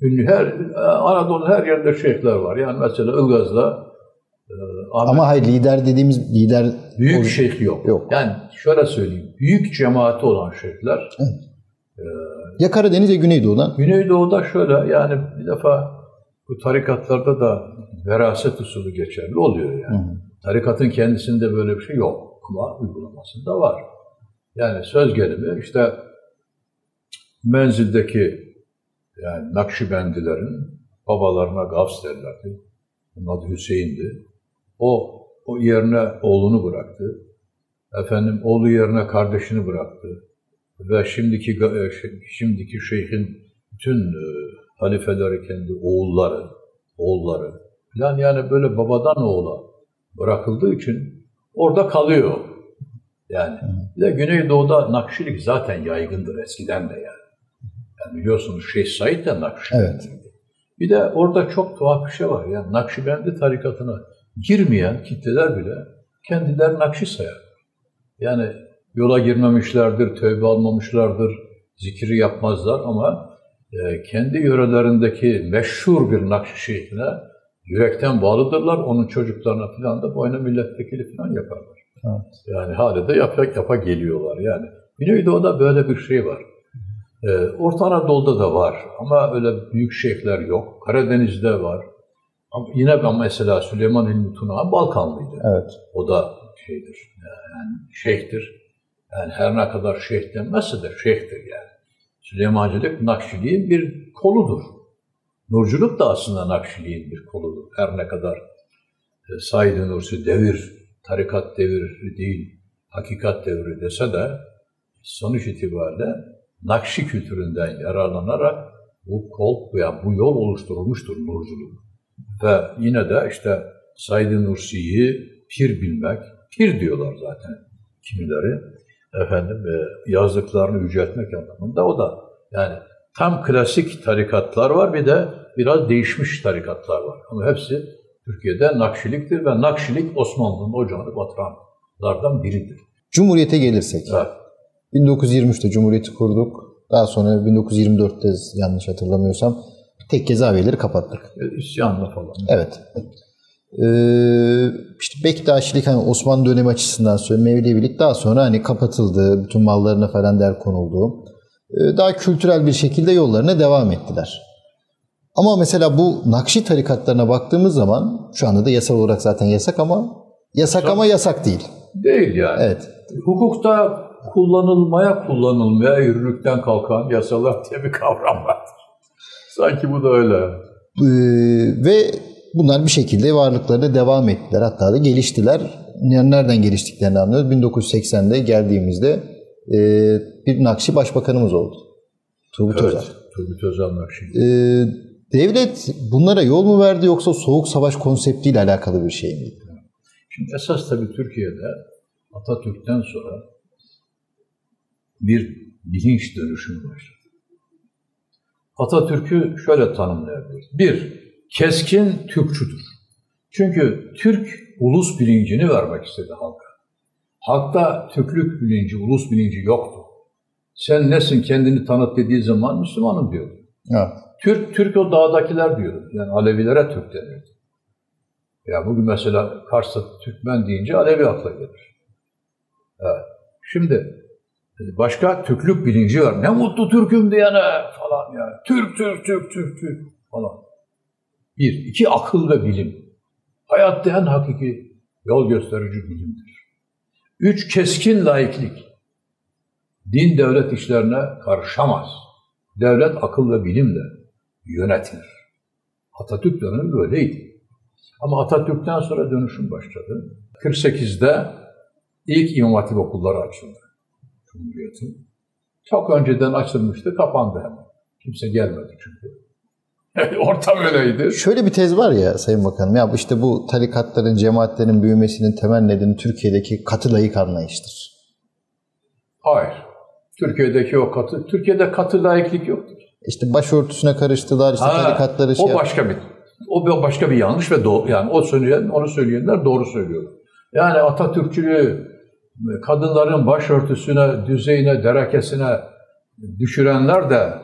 Ünlü her, Anadolu'da her yerde şeyhler var. Yani mesela Ilgaz'da e, Ahmet, ama hayır lider dediğimiz lider... Büyük o, şeyh yok. yok. Yani şöyle söyleyeyim. Büyük cemaati olan şeyhler... Evet. Ya Karadeniz ya Güneydoğu'dan? Güneydoğu'da şöyle, yani bir defa bu tarikatlarda da veraset usulü geçerli oluyor yani. Hı hı. Tarikatın kendisinde böyle bir şey yok ama uygulamasında var. Yani söz gelimi işte menzildeki yani Nakşibendilerin babalarına Gavs derlerdi. Onun adı Hüseyin'di. O, o yerine oğlunu bıraktı. Efendim oğlu yerine kardeşini bıraktı. Ve şimdiki şimdiki şeyhin bütün e, halifeleri kendi oğulları, oğulları falan yani böyle babadan oğula bırakıldığı için orada kalıyor. Yani bir de Güneydoğu'da Nakşilik zaten yaygındır eskiden de yani. Yani biliyorsunuz Şeyh Said de Nakşibendi. Evet. Bir de orada çok tuhaf bir şey var. Yani Nakşibendi tarikatına girmeyen kitleler bile kendileri Nakşi sayar. Yani yola girmemişlerdir, tövbe almamışlardır, zikri yapmazlar ama e, kendi yörelerindeki meşhur bir Nakşi şeyhine yürekten bağlıdırlar. Onun çocuklarına falan da boyuna milletvekili falan yaparlar. Evet. Yani hâlâ da yapa yapa geliyorlar yani. Güneydoğu'da böyle bir şey var. E, Orta Anadolu'da da var ama öyle büyük şeyhler yok. Karadeniz'de var. Ama yine ben mesela Süleyman Hilmi Tunahan Balkanlıydı. Evet. O da şeydir, yani şeyhtir. Yani her ne kadar şeyh denmezse de şeyhtir yani. Süleymancılık Nakşiliğin bir koludur. Nurculuk da aslında Nakşiliğin bir koludur. Her ne kadar e, Said-i Nursi devir, tarikat devri değil, hakikat devri dese de sonuç itibariyle Nakşi kültüründen yararlanarak bu kol veya bu yol oluşturulmuştur nurculuk. Ve yine de işte Said-i Nursi'yi pir bilmek, pir diyorlar zaten kimileri. Efendim yazdıklarını yüceltmek anlamında o da yani tam klasik tarikatlar var bir de biraz değişmiş tarikatlar var ama hepsi Türkiye'de Nakşiliktir ve Nakşilik Osmanlı'nın ocağını batıranlardan biridir. Cumhuriyete gelirsek, evet. bin dokuz yüz yirmi üçte Cumhuriyeti kurduk, daha sonra bin dokuz yüz yirmi dörtte yanlış hatırlamıyorsam tekke zaviyeleri kapattık. İsyanla falan. Evet. Ee, işte Bektaşilik hani Osmanlı dönemi açısından sonra Mevlevilik daha sonra hani kapatıldı, bütün mallarına falan der konuldu. Ee, daha kültürel bir şekilde yollarına devam ettiler. Ama mesela bu Nakşi tarikatlarına baktığımız zaman şu anda da yasal olarak zaten yasak ama yasak ama yasak değil. Değil yani. Evet. Hukukta kullanılmaya kullanılmaya yürürlükten kalkan yasalar diye bir kavram var. Sanki bu da öyle. Ee, ve bunlar bir şekilde varlıklarına devam ettiler. Hatta da geliştiler. Yani nereden geliştiklerini anlıyoruz. bin dokuz yüz seksende geldiğimizde e, bir Nakşi Başbakanımız oldu. Turgut evet, Özal. Turgut Özal Nakşi. E, devlet bunlara yol mu verdi yoksa soğuk savaş konseptiyle alakalı bir şey miydi? Şimdi esas tabii Türkiye'de Atatürk'ten sonra bir bilinç dönüşümü başladı. Atatürk'ü şöyle tanımlayabiliriz. Bir, keskin Türkçüdür. Çünkü Türk ulus bilincini vermek istedi halka. Halkta Türklük bilinci, ulus bilinci yoktu. Sen nesin kendini tanıt dediği zaman Müslümanım diyordu. Evet. Türk, Türk o dağdakiler diyordu. Yani Alevilere Türk denirdi. Ya bugün mesela Kars'ta Türkmen deyince Alevi akla gelir. Evet. Şimdi başka Türklük bilinci var. Ne mutlu Türk'üm diyene falan yani. Türk, Türk, Türk, Türk, Türk falan. Bir, iki akıl ve bilim. Hayatta en hakiki yol gösterici bilimdir. Üç, keskin laiklik. Din devlet işlerine karışamaz. Devlet akıl ve bilimle yönetilir. Atatürk dönemi böyleydi. Ama Atatürk'ten sonra dönüşüm başladı. kırk sekizde ilk İmam Hatip okulları açıldı Cumhuriyet'in. Çok önceden açılmıştı, kapandı hemen. Kimse gelmedi çünkü. Ortam öyleydi. Şöyle bir tez var ya Sayın Bakanım, ya işte bu tarikatların, cemaatlerin büyümesinin temel nedeni Türkiye'deki katı laik anlayıştır. Hayır. Türkiye'deki o katı, Türkiye'de katı laiklik yoktur. İşte başörtüsüne karıştılar, işte ha, tarikatları... Şey o başka bir, o başka bir yanlış ve doğru, yani o söyleyen, onu söyleyenler doğru söylüyorlar. Yani Atatürkçülüğü, kadınların başörtüsüne, düzeyine, derekesine düşürenler de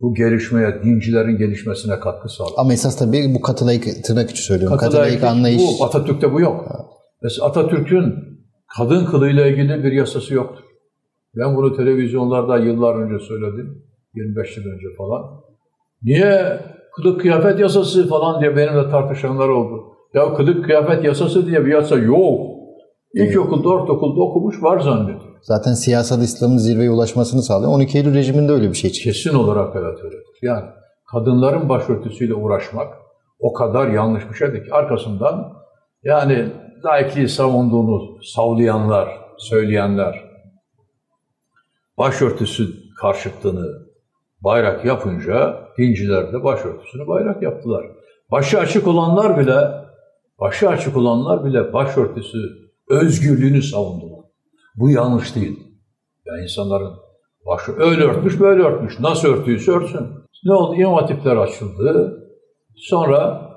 bu gelişmeye, dincilerin gelişmesine katkı sağlıyor. Ama esas tabii bu katı laik, tırnak içi söylüyorum, katı laik anlayış... Bu, Atatürk'te bu yok. Ha. Mesela Atatürk'ün kadın kılığıyla ilgili bir yasası yoktur. Ben bunu televizyonlarda yıllar önce söyledim, yirmi beş yıl önce falan. Niye kılık kıyafet yasası falan diye benimle tartışanlar oldu. Ya kılık kıyafet yasası diye bir yasa yok. İlkokulda, ortaokulda okumuş, var zannediyor. Zaten siyasal İslam'ın zirveye ulaşmasını sağlıyor. on iki Eylül rejiminde öyle bir şey çıkıyor. Kesin olarak evet öyle. Yani kadınların başörtüsüyle uğraşmak o kadar yanlış bir şeydi ki arkasından yani laikliği savunduğunu savlayanlar, söyleyenler, başörtüsü karşıtlığını bayrak yapınca dinciler de başörtüsünü bayrak yaptılar. Başı açık olanlar bile, başı açık olanlar bile başörtüsü özgürlüğünü savundular. Bu yanlış değil. Yani insanların başı öyle örtmüş, böyle örtmüş. Nasıl örtüyse örtsün. Ne oldu? İmam Hatipler açıldı. Sonra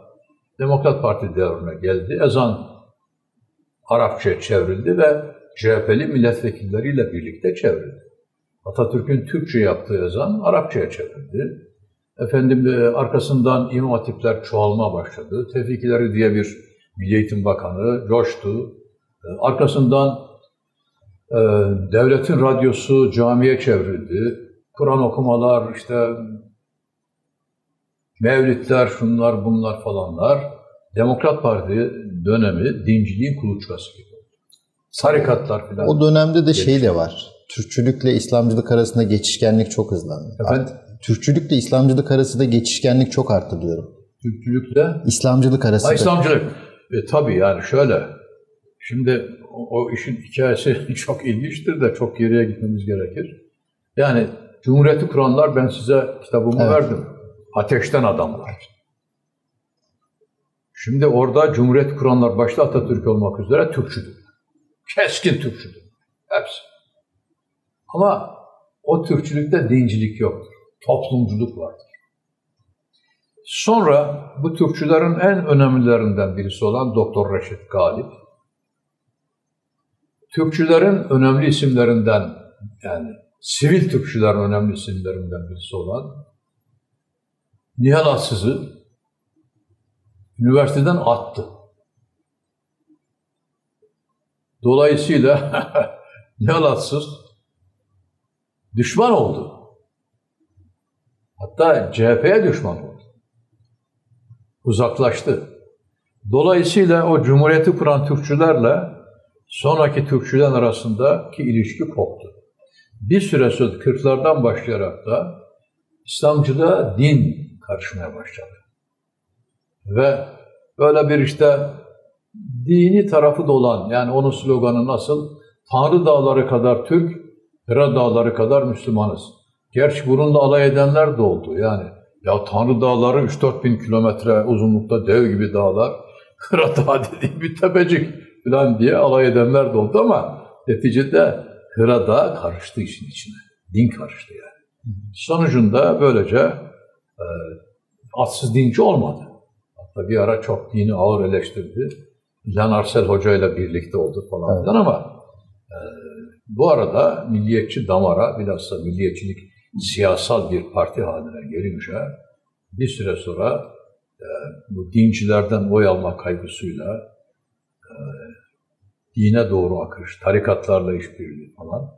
Demokrat Parti devrine geldi. Ezan Arapça'ya çevrildi ve C H P'li milletvekilleriyle birlikte çevrildi. Atatürk'ün Türkçe yaptığı ezan Arapça'ya çevrildi. Efendim arkasından İmam Hatipler çoğalma başladı. Tevfikileri diye bir Milli Eğitim Bakanı coştu. Arkasından e, devletin radyosu camiye çevrildi. Kur'an okumalar, işte mevlidler, şunlar bunlar falanlar. Demokrat Parti dönemi dinciliğin kuluçkası gibi. Tarikatlar filan. O dönemde de şey de var. Türkçülükle İslamcılık arasında geçişkenlik çok hızlandı. Efendim? Türkçülükle İslamcılık arasında geçişkenlik çok arttı diyorum. Türkçülükle? İslamcılık arasında. Ha, İslamcılık. E, tabii yani şöyle. Şimdi o, o işin hikayesi çok ilginçtir de çok geriye gitmemiz gerekir. Yani Cumhuriyeti kuranlar, ben size kitabımı evet. verdim. Ateşten adamlar. Şimdi orada Cumhuriyeti kuranlar başta Atatürk olmak üzere Türkçüdür. Keskin Türkçüdür. Hepsi. Ama o Türkçülükte dincilik yoktur. Toplumculuk vardır. Sonra bu Türkçülerin en önemlilerinden birisi olan Doktor Reşit Galip, Türkçülerin önemli isimlerinden, yani sivil Türkçülerin önemli isimlerinden birisi olan Nihal Atsız'ı üniversiteden attı. Dolayısıyla Nihal Atsız düşman oldu. Hatta C H P'ye düşman oldu. Uzaklaştı. Dolayısıyla o Cumhuriyeti kuran Türkçülerle sonraki Türkçüler arasındaki ilişki koptu. Bir süre sonra kırklardan başlayarak da İslamcılığa din karışmaya başladı. Ve böyle bir işte dini tarafı da olan, yani onun sloganı nasıl? Tanrı dağları kadar Türk, Hira dağları kadar Müslümanız. Gerçi bununla alay edenler de oldu yani. Ya Tanrı dağları üç dört bin kilometre uzunlukta dev gibi dağlar, Hira dağı dediğim bir tepecik falan diye alay edenler de oldu ama neticede Hira dağı karıştı işin içine. Din karıştı yani. Sonucunda böylece e, atsız dinci olmadı. Hatta bir ara çok dini ağır eleştirdi. İlhan Arsel Hoca ile birlikte oldu falan filan evet. ama e, bu arada milliyetçi damara, bilhassa milliyetçilik siyasal bir parti haline gelince bir süre sonra e, bu dincilerden oy alma kaygısıyla e, dine doğru akış, tarikatlarla işbirliği falan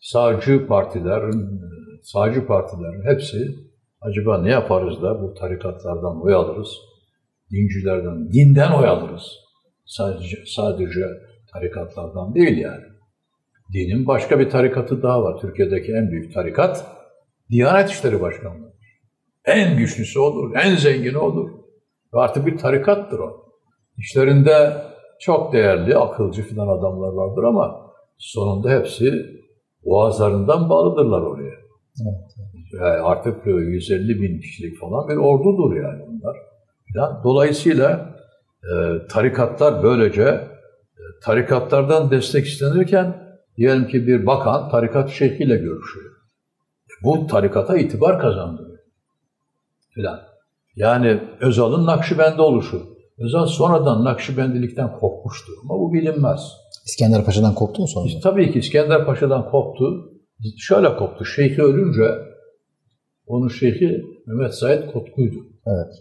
sağcı partilerin sağcı partilerin hepsi acaba ne yaparız da bu tarikatlardan oy alırız, dincilerden, dinden oy alırız. Sadece, sadece tarikatlardan değil yani. Dinin başka bir tarikatı daha var. Türkiye'deki en büyük tarikat Diyanet İşleri Başkanlığı. En güçlüsü olur, en zengini olur. Ve artık bir tarikattır o. İşlerinde çok değerli, akılcı filan adamlar vardır ama sonunda hepsi boğazlarından bağlıdırlar oraya. Evet. Yani artık yüz elli bin kişilik falan bir ordudur yani onlar. Dolayısıyla tarikatlar böylece, tarikatlardan destek istenirken diyelim ki bir bakan tarikat şeyhiyle görüşüyor. Bu tarikata itibar kazandırıyor filan. Yani Özal'ın Nakşibendi oluşu. Özal sonradan Nakşibendilikten kopmuştu ama bu bilinmez. İskender Paşa'dan koptu mu sonra? Tabii ki İskender Paşa'dan koptu. Şöyle koptu, şeyhi ölünce onun şeyhi Mehmet Said Kotku'ydu. Evet.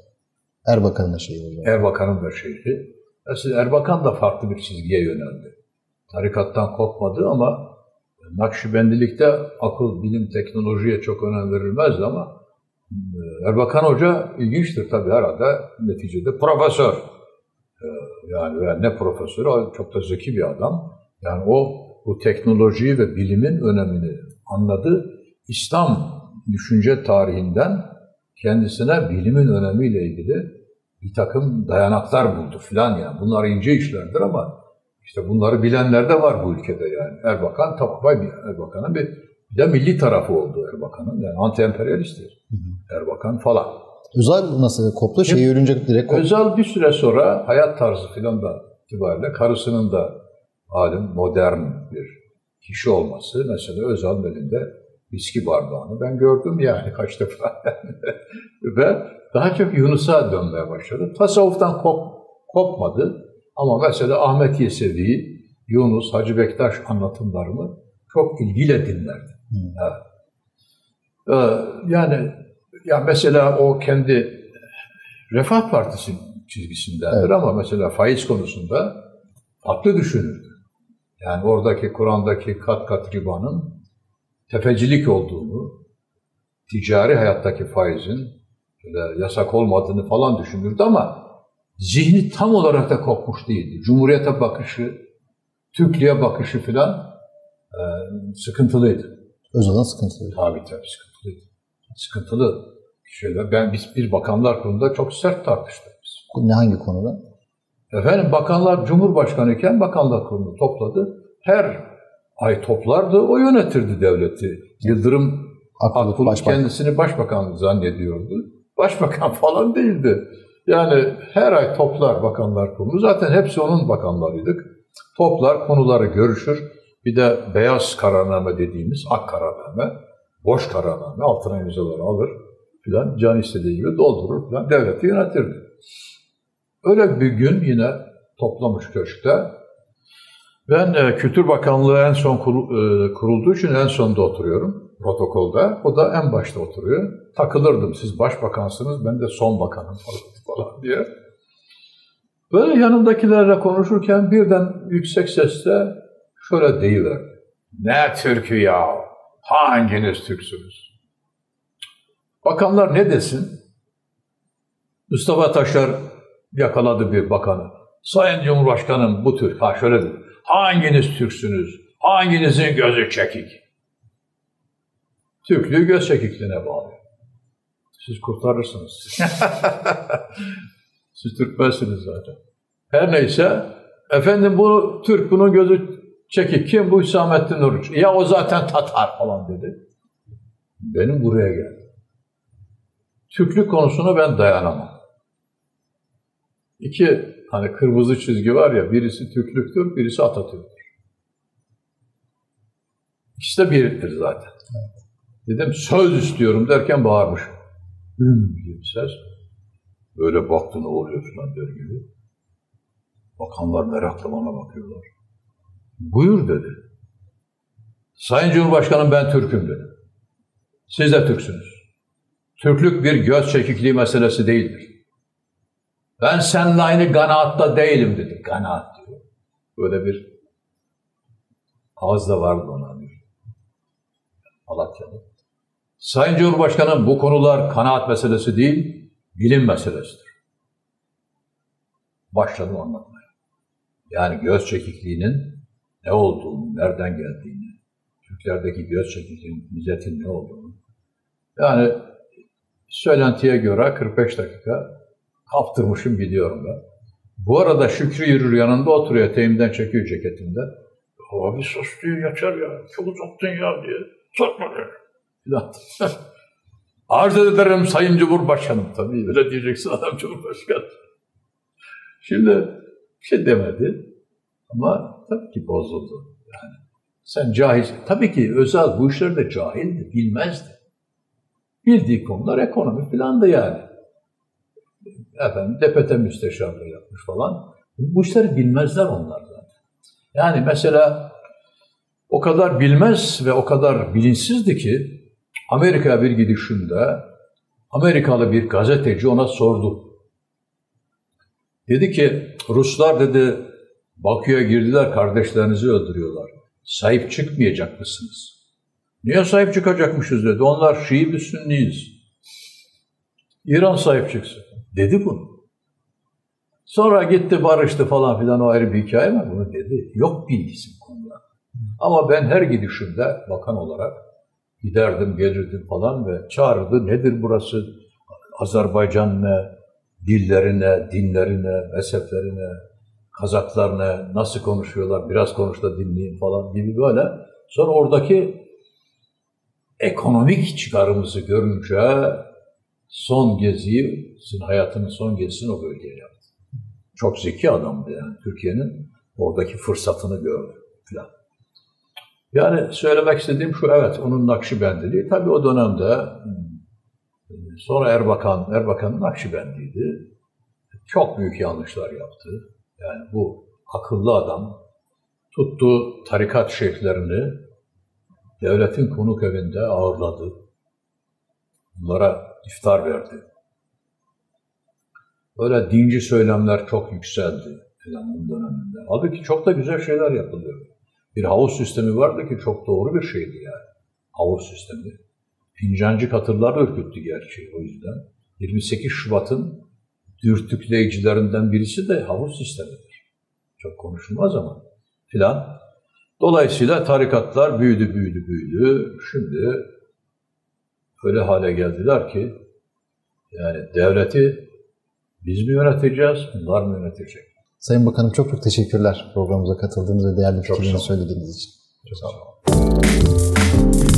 Erbakan'ın da şeyhi. Erbakan'ın da şeyhi. Aslında Erbakan da farklı bir çizgiye yöneldi. Tarikattan kopmadı ama Nakşibendilikte akıl, bilim, teknolojiye çok önem verilmezdi ama Erbakan Hoca ilginçtir tabii herhalde neticede profesör. Yani ne profesörü, çok da zeki bir adam. Yani o bu teknolojiyi ve bilimin önemini anladı. İslam düşünce tarihinden kendisine bilimin önemiyle ilgili bir takım dayanaklar buldu filan yani. Bunlar ince işlerdir ama işte bunları bilenler de var bu ülkede yani. Erbakan takvay bir Erbakan'ın bir, bir de milli tarafı oldu Erbakan'ın. Yani anti-emperyalisttir Erbakan falan. Özal nasıl koptu? Şeyi ölünce direkt koptu. Özal bir süre sonra hayat tarzı filan da itibariyle karısının da alim, modern bir kişi olması. Mesela Özal'ın elinde viski bardağını ben gördüm yani kaç defa. Ve daha çok Yunus'a dönmeye başladı. Tasavvuftan kop, kopmadı ama mesela Ahmet Yesevi, Yunus, Hacı Bektaş anlatımlarını çok ilgiyle dinlerdi. Hmm. Evet. Ee, yani ya mesela o kendi Refah Partisi çizgisindendir evet. Ama mesela faiz konusunda farklı düşünürdü. Yani oradaki Kur'an'daki kat kat ribanın tefecilik olduğunu, ticari hayattaki faizin yasak olmadığını falan düşünürdü ama zihni tam olarak da kopmuş değildi. Cumhuriyete bakışı, Türklüğe bakışı filan e, sıkıntılıydı. Özal'ın sıkıntılıydı. Tabii tabii sıkıntılıydı. Sıkıntılı şeyler. Ben biz bir bakanlar kurulunda çok sert tartıştık biz. Ne hangi konuda? Efendim bakanlar Cumhurbaşkanı iken bakanlar kurulunu topladı. Her ay toplardı, o yönetirdi devleti. Yıldırım Akbulut başbakan. Kendisini başbakan zannediyordu. Başbakan falan değildi. Yani her ay toplar bakanlar kurulu. Zaten hepsi onun bakanlarıydık. Toplar, konuları görüşür. Bir de beyaz kararname dediğimiz ak kararname, boş kararname, altına imzaları alır filan, can istediği gibi doldurur filan, devleti yönetirdi. Öyle bir gün yine toplamış köşkte. Ben Kültür Bakanlığı en son kurulduğu için en sonda oturuyorum protokolda. O da en başta oturuyor. Takılırdım. Siz başbakansınız, ben de son bakanım falan diye. Böyle yanımdakilerle konuşurken birden yüksek sesle şöyle deyiverdi. Ne Türk'ü ya? Hanginiz Türksünüz? Bakanlar ne desin? Mustafa Taşlar yakaladı bir bakanı. Sayın Cumhurbaşkanım bu Türk. Ha şöyle dedi. Hanginiz Türksünüz? Hanginizin gözü çekik? Türklüğü göz çekikliğine bağlı. Siz kurtarırsınız. Siz Türkmensiniz zaten. Her neyse, efendim bu Türk, bunun gözü çekik. Kim bu? Hüsamettin Oruç. Ya o zaten Tatar falan dedi. Benim buraya geldi. Türklük konusuna ben dayanamam. İki hani kırmızı çizgi var ya, birisi Türklüktür, birisi Atatürk'tür. İkisi de birdir zaten. Evet. Dedim söz istiyorum derken bağırmışım. Hüm diye bir ses. Böyle baktı ne oluyor falan der gibi. Bakanlar merakla bana bakıyorlar. Buyur dedi. Sayın Cumhurbaşkanım ben Türk'üm dedi. Siz de Türksünüz. Türklük bir göz çekikliği meselesi değildir. Ben seninle aynı kanaatta değilim dedi. Kanaat diyor. Böyle bir ağız da vardı ona bir. Malatyalı. Sayın Cumhurbaşkanım bu konular kanaat meselesi değil, bilim meselesidir. Başladım anlatmaya. Yani göz çekikliğinin ne olduğunu, nereden geldiğini, Türklerdeki göz çekikliğinin, milletin ne olduğunu. Yani söylentiye göre kırk beş dakika kaptırmışım gidiyorum ben. Bu arada Şükrü yürür yanında oturuyor, teyimden çekiyor ceketimden. Abi sus diyor, geçer ya, çok uzattın ya diye. Sorma diyor. Arz ederim Sayın Cumhurbaşkanım, tabii öyle diyeceksin adam Cumhurbaşkanı. Şimdi bir şey demedi ama tabii ki bozuldu. Yani sen cahil, tabii ki Özal bu işlerde cahildi, bilmezdi. Bildiği konular ekonomi filandı yani. Efendim D P T müsteşarlığı yapmış falan. Bu işleri bilmezler onlar zaten. Yani mesela o kadar bilmez ve o kadar bilinçsizdi ki Amerika'ya bir gidişinde Amerikalı bir gazeteci ona sordu. Dedi ki Ruslar dedi Bakü'ye girdiler, kardeşlerinizi öldürüyorlar. Sahip çıkmayacak mısınız? Niye sahip çıkacakmışız dedi. Onlar Şii biz Sünniyiz. İran sahip çıksın. Dedi bunu. Sonra gitti barıştı falan filan, o ayrı bir hikaye mi bunu dedi. Yok bilgisi bu konuda. Ama ben her gidişimde bakan olarak giderdim, gelirdim falan ve çağırdı. Nedir burası? Azerbaycan ne? Dillerine, dinlerine, mezheplerine, Kazaklarına nasıl konuşuyorlar? Biraz konuş da dinleyin falan gibi böyle. Sonra oradaki ekonomik çıkarımızı görünce son geziyi, hayatının son gezisini o bölgeye yaptı. Çok zeki adamdı yani. Türkiye'nin oradaki fırsatını gördü falan. Yani söylemek istediğim şu, evet onun Nakşibendiliği. Tabii o dönemde sonra Erbakan, Erbakan'ın Nakşibendiydi. Çok büyük yanlışlar yaptı. Yani bu akıllı adam tuttu tarikat şeyhlerini devletin konuk evinde ağırladı. Bunlara iftar verdi. Böyle dinci söylemler çok yükseldi falan bu döneminde. Halbuki çok da güzel şeyler yapılıyor. Bir havuz sistemi vardı ki çok doğru bir şeydi yani. Havuz sistemi. Fincancı katırlar ürküttü gerçi o yüzden. yirmi sekiz Şubat'ın dürtükleyicilerinden birisi de havuz sistemidir. Çok konuşulmaz ama filan. Dolayısıyla tarikatlar büyüdü, büyüdü, büyüdü. Şimdi öyle hale geldiler ki yani devleti biz mi yöneteceğiz, onlar mı yönetecek? Sayın Bakanım çok çok teşekkürler programımıza katıldığınız ve değerli fikirlerinizi söylediğiniz için. Çok sağ olun.